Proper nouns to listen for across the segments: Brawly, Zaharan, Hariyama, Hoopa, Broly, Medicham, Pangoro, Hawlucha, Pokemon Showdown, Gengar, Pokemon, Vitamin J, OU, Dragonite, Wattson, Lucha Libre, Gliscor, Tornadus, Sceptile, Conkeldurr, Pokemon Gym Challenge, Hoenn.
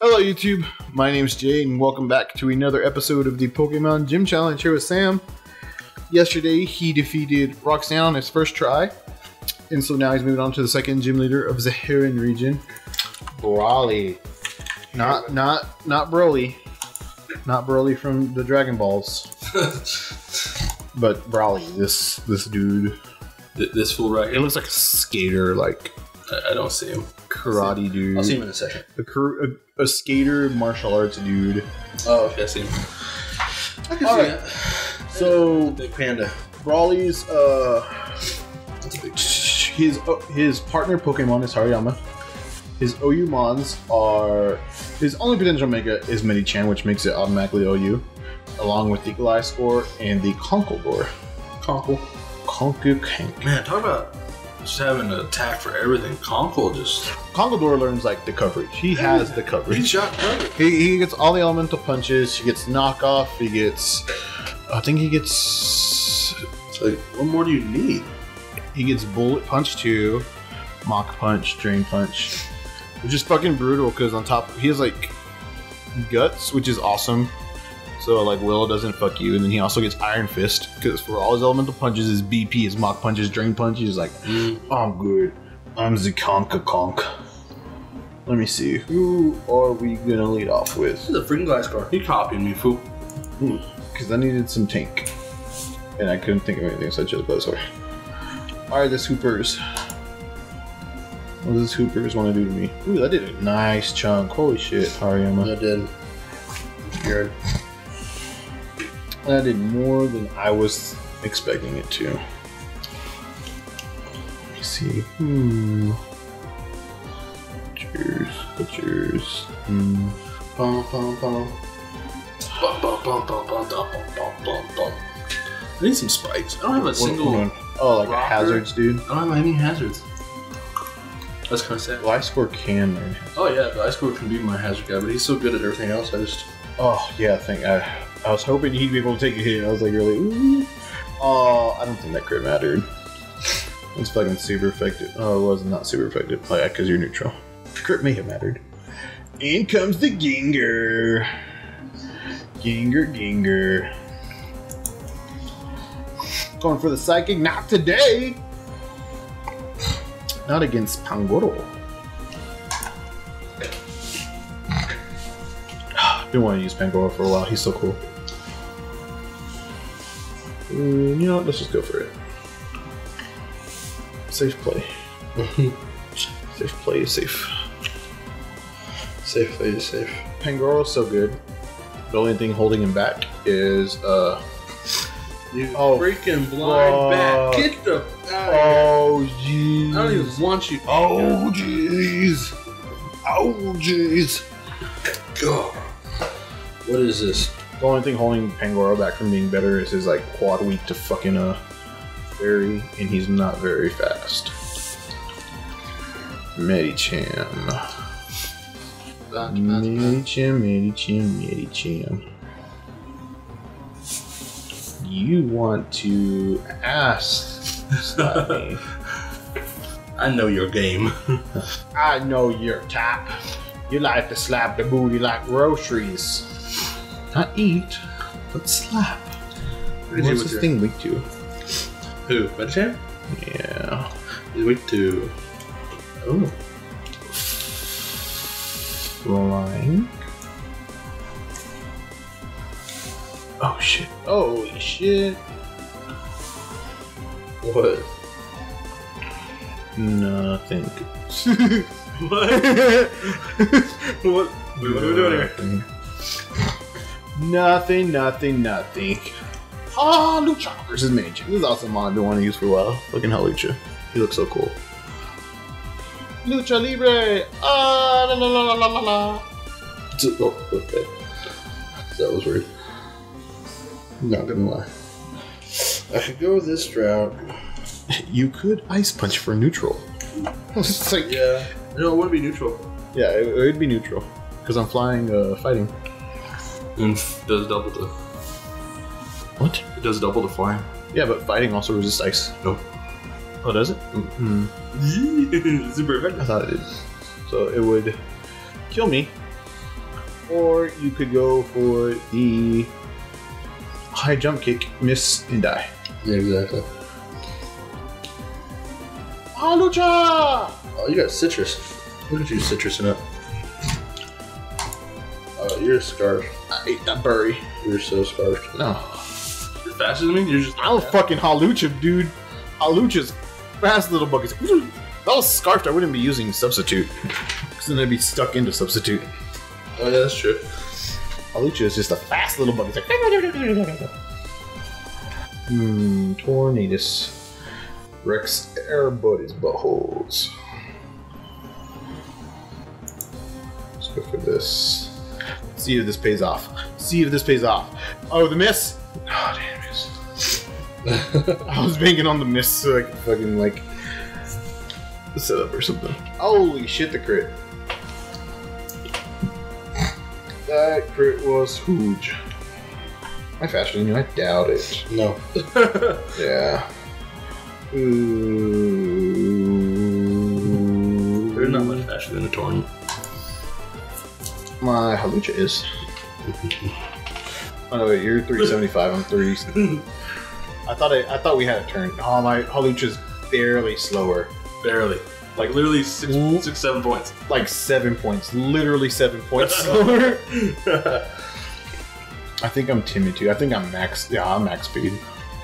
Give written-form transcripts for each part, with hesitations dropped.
Hello YouTube, my name's Jay and welcome back to another episode of the Pokemon Gym Challenge here with Sam. Yesterday he defeated Roxanne on his first try, and so now he's moving on to the second gym leader of Zaharan region, Brawly. Not Broly. Not Broly from the Dragon Balls. But Brawly, this dude. This fool right here. It looks like a skater, like I don't see him. Karate dude. I'll see him in a second. A skater, martial arts dude. Oh, okay, I see him. I can see it. So, big panda. Brawly's his partner Pokemon is Hariyama. His OU Mons are his only potential Mega is Medicham, which makes it automatically OU, along with the Gliscor and the Conkeldurr. Conkeldurr. Man, talk about just having an attack for everything. Conkeldurr learns like the coverage. He has the coverage. He shot coverage. He gets all the elemental punches. He gets knockoff. He gets. I think he gets. Like, what more do you need? He gets bullet punch too, mock punch, drain punch, which is fucking brutal. Because on top he has like guts, which is awesome. So like Willow doesn't fuck you, and then he also gets Iron Fist because for all his elemental punches, his BP, his mock punches, drain punches, he's like, I'm good. I'm the Conk. Let me see. Who are we gonna lead off with? This is a freaking Gliscor. He copied me, fool. Because I needed some tank, and I couldn't think of anything, so I chose Gliscor. All right, this Hoopers. What does this Hoopers want to do to me? Ooh, that did a nice chunk. Holy shit, Hariyama. That did. I'm scared. That did more than I was expecting it to. Let me see. Pictures. Bum, bum, bum. Bum, bum, bum, bum, bum, bum, bum, bum. I need some spikes. I don't have a single one. Oh, like rocker. A hazards, dude? I don't have any hazards. That's kind of sad. Gliscor can learn hazards. Oh, yeah, Gliscor can be my hazard guy, but he's so good at everything else. I just. Oh, yeah, I was hoping he'd be able to take a hit. I was like, really? Ooh. Oh, I don't think that crit mattered. It's fucking super effective. Oh, it was not super effective. Oh, yeah, because you're neutral. Crit may have mattered. In comes the Gengar. Gengar. Going for the psychic. Not today. Not against Pangoro. Been wanting to use Pangoro for a while. He's so cool. You know what? Let's just go for it. Safe play. Safe play is safe. Safe play is safe. Pangoro's so good. The only thing holding him back is you freaking blind bat. Get the out of here. Jeez. I don't even want you. Oh jeez. Oh jeez. God. What is this? The only thing holding Pangoro back from being better is his like quad weak to fucking very, and he's not very fast. Medicham. You want to ass slap me? I know your game. I know your type. You like to slap the booty like groceries. Not eat, but slap. What's this thing weak to? Who? Medicham? Yeah. He's weak to. Oh. Flying. Oh shit. Holy shit. What? Nothing. What? What are we doing here? Nothing. Hawlucha versus Medicham. This is also a mod I want to use for a while. Fucking Hawlucha. He looks so cool. Lucha Libre! Ah, la la la la la la. Oh, okay. That was weird. I'm not gonna lie. I could go this route. You could Ice Punch for neutral. It's like, yeah. No, it wouldn't be neutral. Yeah, it would be neutral. Because I'm flying, fighting. And it does double the. What? It does double the flying. Yeah, but fighting also resists ice. Nope. Oh, does it? Mm-hmm. Super effective. I thought it did. So it would kill me, or you could go for the high jump kick, miss and die. Yeah, exactly. Hawlucha! Oh, you got citrus. Look at you citrusing up. Oh, you're scarred. I ate that berry. You're so scarred. No. You're faster than me? You're just. I'm fucking Hawlucha, dude. Hawlucha's fast little buckets. If I was scarfed, I wouldn't be using substitute. Because then I'd be stuck into substitute. Oh, yeah, that's true. Hawlucha is just a fast little bug. It's like. Tornadus. Rex airbud his buttholes. Let's go for this. See if this pays off. See if this pays off. Oh, the miss! Oh, damn, miss. I was banking on the miss so I could fucking, like, set up or something. Holy shit, the crit. That crit was huge. Am I faster than you? I doubt it. No. Yeah. Ooh. They're not much faster than a Torn. My Hawlucha is. Oh no, wait, you're 375. I'm 3. I thought we had a turn. Oh, my Hawlucha's barely slower. Barely. Like literally six 7 points. Like 7 points. Literally 7 points slower. I think I'm timid too. I think I'm max. Yeah, I'm max speed.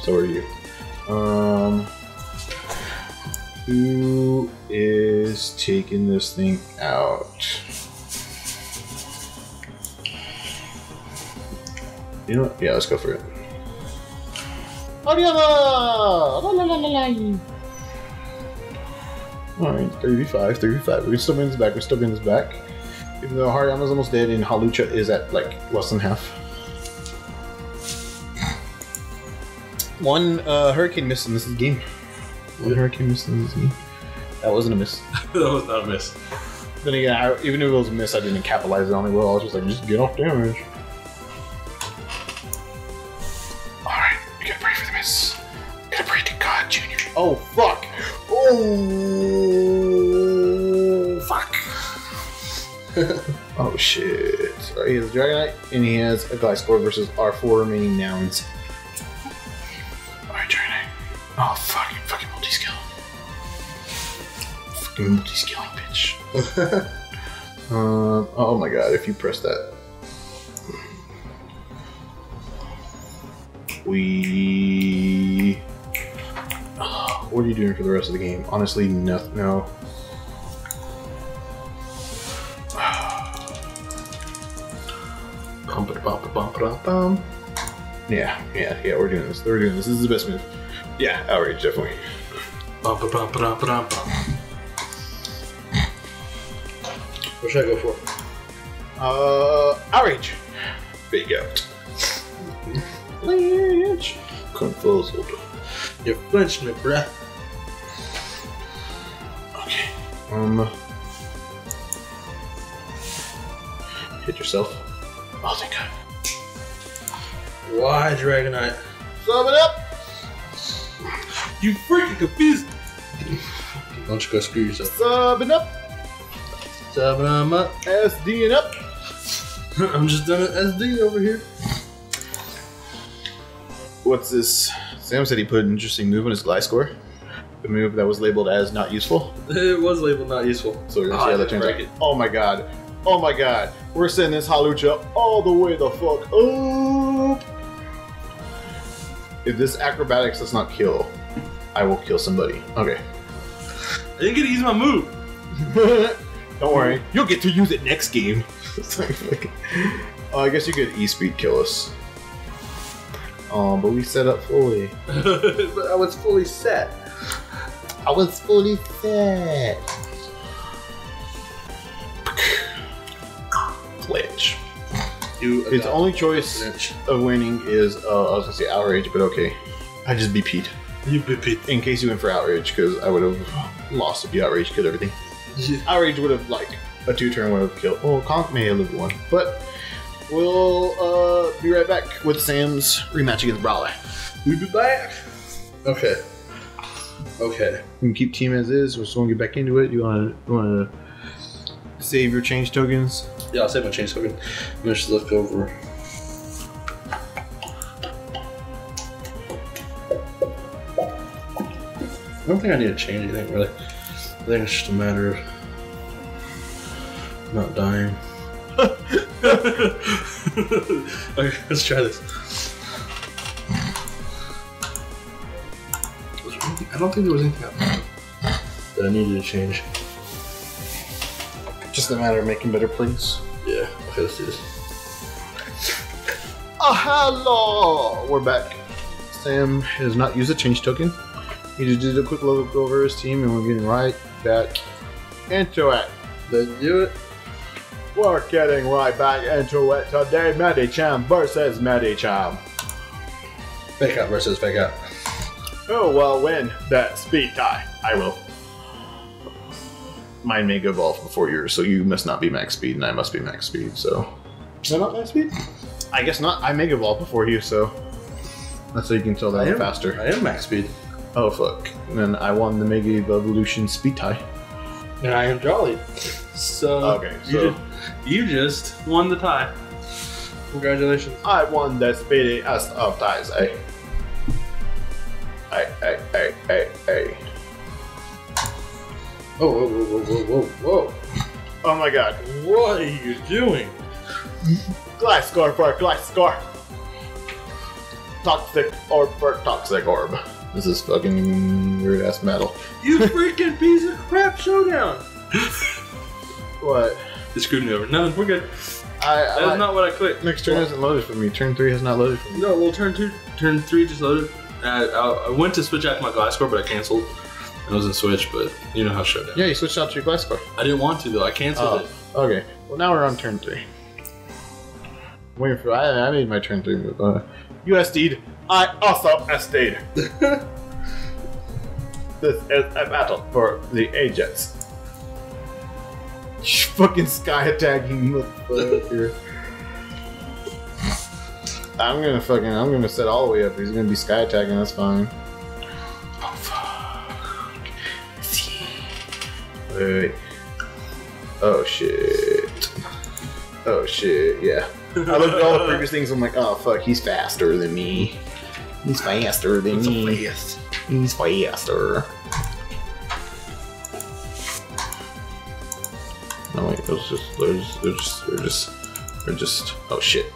So are you. Who is taking this thing out? You know what? Yeah, let's go for it. Hariyama! Alright, 3v5, 3v5. We're still being this back, we're still being this back. Even though Hariyama's almost dead and Hawlucha is at like less than half. One hurricane miss in this game. One hurricane miss in this game. That wasn't a miss. That was not a miss. Then again, even if it was a miss, I didn't capitalize on it well. I was just like, just get off damage. Alright, we gotta pray for the miss. Gotta pray to God, Junior. Oh, fuck. Oh, fuck. Oh, shit. Alright, he has a Dragonite, and he has a Gliscor versus our 4 remaining nouns. Oh, fucking multi-skill. Fucking multi-skilling, bitch. Oh my god, if you press that. We. What are you doing for the rest of the game? Honestly, nothing. No. Yeah, we're doing this. We're doing this. This is the best move. Yeah, outrage, definitely. What should I go for? Outrage! Big out. Confused. You're flinching it, bruh. Okay. Hit yourself. Oh, thank god. Why, Dragonite? Sub it up! You freaking confused! Why don't you go screw yourself? Subbing up! Subbing up! SDing up! I'm just doing an SD over here. What's this? Sam said he put an interesting move on his Gliscor. The move that was labeled as not useful. It was labeled not useful. So we're gonna see how that turns out. Oh my god. Oh my god. We're sending this Hawlucha all the way the fuck up. If this acrobatics does not kill, I will kill somebody. Okay. I didn't get to use my move. Don't worry. You'll get to use it next game. I guess you could E-speed kill us. Oh, but we set up fully. But I was fully set. I was fully set. Flinch. His only choice of winning is, I was gonna say outrage, but okay. I just BP'd. You BP'd. In case you went for outrage, because I would have lost if you outrage killed everything. Outrage would have, like, a 2-turn would have killed. Oh, Conk may have lived one. But we'll be right back with Sam's rematch against Brawly. We'll be back. Okay. Okay. We can keep team as is. We're just gonna get back into it. You wanna save your change tokens? Yeah, I'll save my change so I can finish the look over. I don't think I need to change anything really. I think it's just a matter of not dying. Okay, let's try this. I don't think there was anything else that I needed to change. Just a matter of making better plays. Yeah, okay, let's do this. Oh, hello! We're back. Sam has not used a change token. He just did a quick look over his team, and we're getting right back into it. Let's do it. We're getting right back into it today. Medicham versus Medicham. Fake out versus fake out. Oh, well, win that speed tie. I will. Mine may go off before yours, so you must not be max speed, and I must be max speed, so. Am I not max speed? I guess not. I may go off before you, so. That's how you can tell that I'm faster. I am max speed. Oh, fuck. And then I won the Mega Evolution speed tie. And I am Jolly. So, okay, so. You just won the tie. Congratulations. I won the speediest of ties, eh? Hey. Oh, whoa. Oh my god. What are you doing? Gliscor for Gliscor. Toxic orb for toxic orb. This is fucking weird ass metal. You freaking piece of crap showdown! What? They screwed me over. No, we're good. That's not what I clicked. Next turn hasn't loaded for me. Turn 3 has not loaded for me. No, well, turn 3 just loaded. I went to switch out my Gliscor, but I canceled. It wasn't switched, but you know how showdown. Yeah, you switched out to your Gliscor. I didn't want to though. I canceled it. Okay. Well, now we're on turn 3. Waiting for I made my turn 3 move. You SD'd. I also SD'd. This is a battle for the agents. Fucking sky attacking motherfucker. I'm gonna set all the way up. He's gonna be sky attacking. That's fine. Oh fuck! Wait. Oh shit. Yeah. I looked at all the previous things. I'm like, oh fuck, he's faster than me. He's faster. No wait, they're just. Oh shit.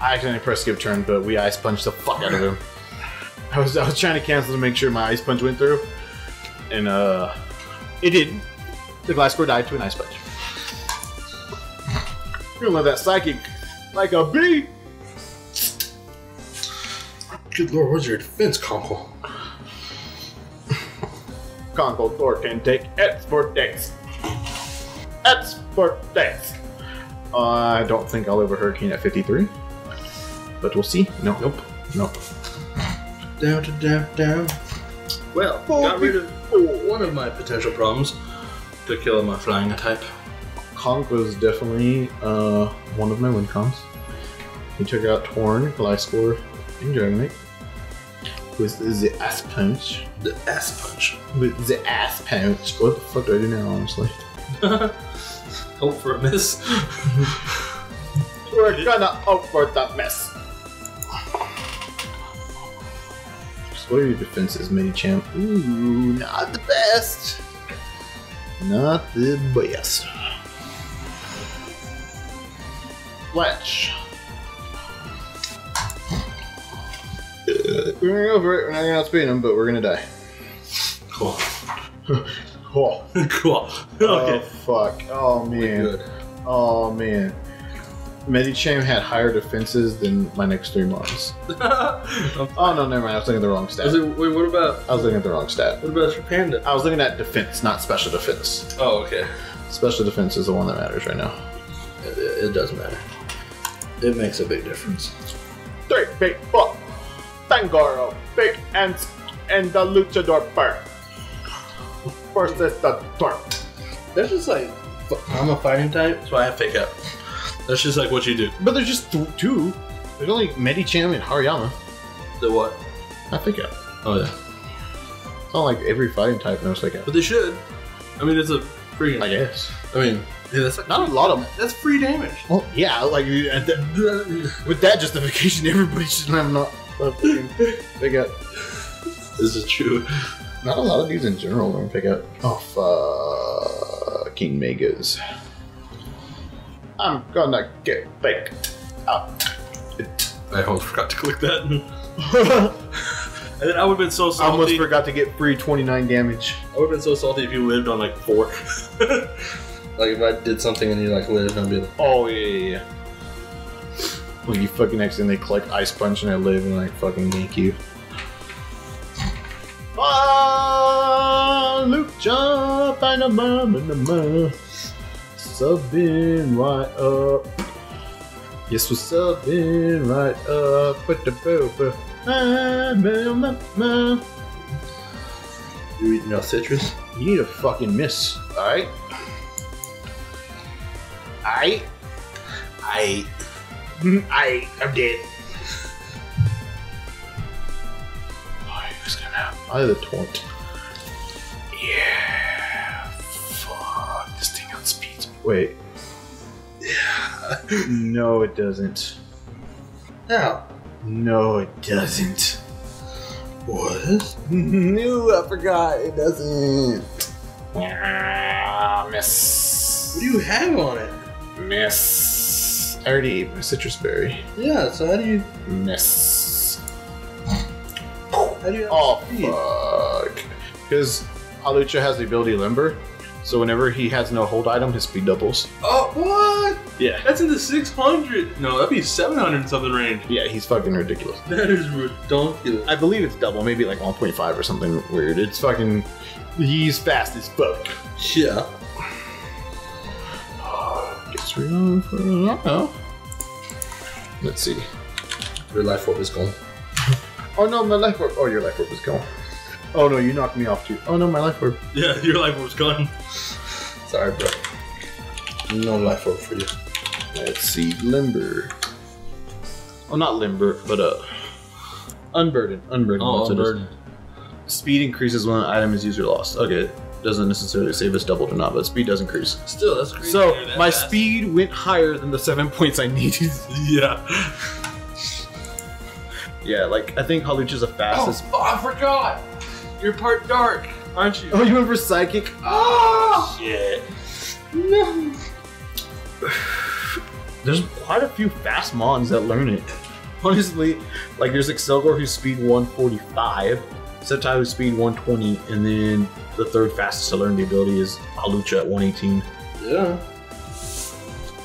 I accidentally pressed skip turn, but we ice punched the fuck out of him. I was trying to cancel to make sure my ice punch went through, and it didn't. The Gliscor died to an ice punch. You're gonna love that psychic like a bee. Good lord, where's your defense, Conkeldurr? Conkeldurr can take X for days. X for days. I don't think I'll over Hurricane at 53, but we'll see. Nope. Down. Well, got rid of one of my potential problems to kill my flying type. Conk was definitely one of my win cons. He took out Torn, Gliscor, and Dragonite with the ass punch. What the fuck do I do now, honestly? Hope for a miss. We're gonna hope for the miss. So what are your defenses, Medicham? Ooh, not the best. Fletch. We're gonna go for it. We're not gonna outspeed him, but we're gonna die. Cool. Okay. Oh fuck. Oh man. Oh man. Medicham had higher defenses than my next 3 mons. Oh no, never mind. I was looking at the wrong stat. What about your panda? I was looking at defense, not special defense. Oh okay. Special defense is the one that matters right now. It does matter. It makes a big difference. 3 big fuck. Pangoro, big ants, and the luchador bird. Versus the Torn. That's just like, I'm a fighting type, so I have fake out. That's just like what you do. But there's just 2. There's only Medicham and Hariyama. The what? I fake out. Oh yeah. It's not like every fighting type knows fake out. But they should. I mean, it's a freaking. I guess. I mean, Dude, that's like not a lot of them. That's free damage. Well, yeah, like with that justification, everybody should have not. Pick up. This is true. Not a lot of these in general don't pick up. Oh, fucking megas. I'm gonna get baked up. I almost forgot to click that. And then I would've been so salty. I almost forgot to get free 29 damage. I would've been so salty if you lived on like 4. Like if I did something and you like lived, I'd be like, oh yeah. When you fucking accidentally collect Ice Punch and I live and like fucking gank you. Hawlucha, Panama, subbing right up. Yes, we're subbing right up with the purple. You eating no citrus? You need a fucking miss, alright? I'm dead. Oh, he was gonna have either taunt. Yeah. Fuck. This thing outspeeds me. Wait. Yeah. No, it doesn't. No. No, it doesn't. What? No, I forgot. It doesn't. Yeah, miss. What do you have on it? Miss. I already ate my citrus berry. Yeah, so how do you miss? How do you fuck. Because Hawlucha has the ability Limber, so whenever he has no hold item, his speed doubles. Oh, what? Yeah. That's in the 600. No, that'd be 700 something range. Yeah, he's fucking ridiculous. That is ridiculous. I believe it's double, maybe like 1.5 or something weird. It's fucking. He's fast as fuck. Yeah. Let's see. Your life orb is gone. Oh no, my life orb. Oh, your life orb is gone. Oh no, you knocked me off too. Oh no, my life orb. Yeah, your life orb's gone. Sorry, bro. No life orb for you. Let's see. Limber. Oh, not Limber, but Unburden. Unburden. Oh, Unburden. Speed increases when an item is used or lost. Okay. Doesn't necessarily save us doubled or not, but speed does increase. Still, that's crazy. So that my fast. Speed went higher than the 7 points I needed. Yeah. Yeah, like I think Hawlucha's the fastest. Oh, I forgot. You're part dark, aren't you? Oh, you remember psychic? Oh, shit. No. There's quite a few fast mons that learn it. Honestly, like there's Excelgor who's speed 145. Sceptile who's speed 120, and then the third fastest to learn the ability is Hawlucha at 118. Yeah.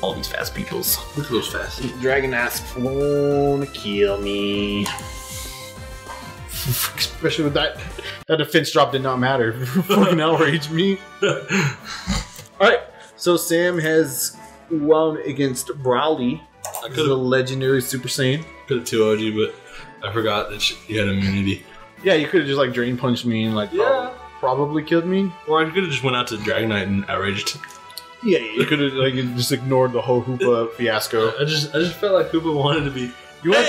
All these fast peoples. Look at those fast. Dragonite's wanna kill me. Especially with that. That defense drop did not matter. Fucking outrage me. Alright, so Sam has won against Brawly. I could have a legendary Super Saiyan. Could have 2-0'd you, but I forgot that he had immunity. Yeah, you could have just like drain punched me and like probably killed me. Or I could have just went out to Dragonite and outraged. Yeah, you could have like just ignored the whole Hoopa fiasco. I just felt like Hoopa wanted to be. You wanted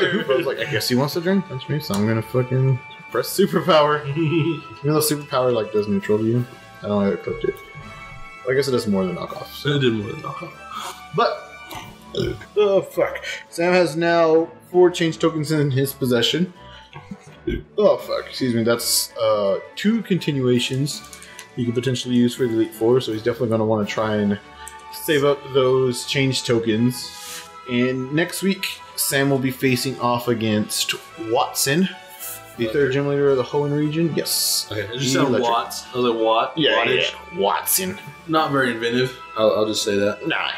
to Hoopa. I was like, I guess he wants to drain punch me, so I'm gonna fucking press superpower. Even though superpower like does neutral to you, I don't know how I clicked it. I guess it does more than knockoff. So. It did more than knockoff. But oh fuck, Sam has now 4 change tokens in his possession. Oh fuck, excuse me, that's 2 continuations you could potentially use for the Elite Four, so he's definitely going to want to try and save up those change tokens. And next week, Sam will be facing off against Wattson, the 3rd gym leader of the Hoenn region. Yes. Okay, it just sounded Watts. I was like, Watt? Yeah. Wattson. Not very inventive. I'll just say that. Nah.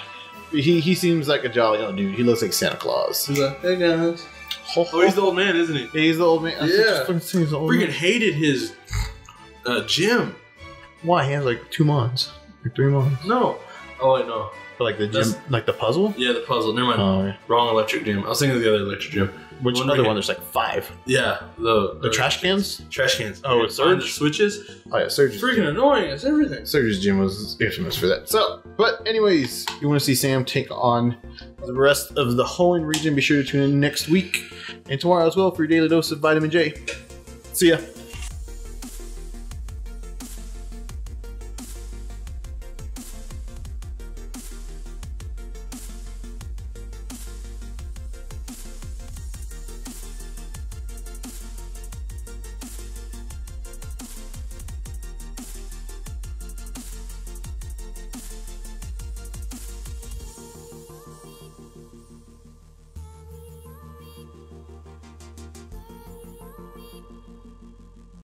He seems like a jolly old dude. He looks like Santa Claus. He's like, hey guys. Oh, he's the old man, isn't he? He's the old man. Yeah. Freaking hated his gym. Why? He has like 2 mons. Like 3 mons. No. Oh, I know. But like the gym, that's, like the puzzle? Yeah, the puzzle. Never mind. Wrong electric gym. I was thinking of the other electric gym. Which one? Another one, there's like 5. Yeah. The trash cans? Trash cans. Oh, it's Surge? The switches? Oh, yeah, Surge's freaking gym. Annoying. It's everything. Surge's gym was infamous for that. So, but anyways, you want to see Sam take on the rest of the Hoenn region, be sure to tune in next week and tomorrow as well for your daily dose of Vitamin J. See ya.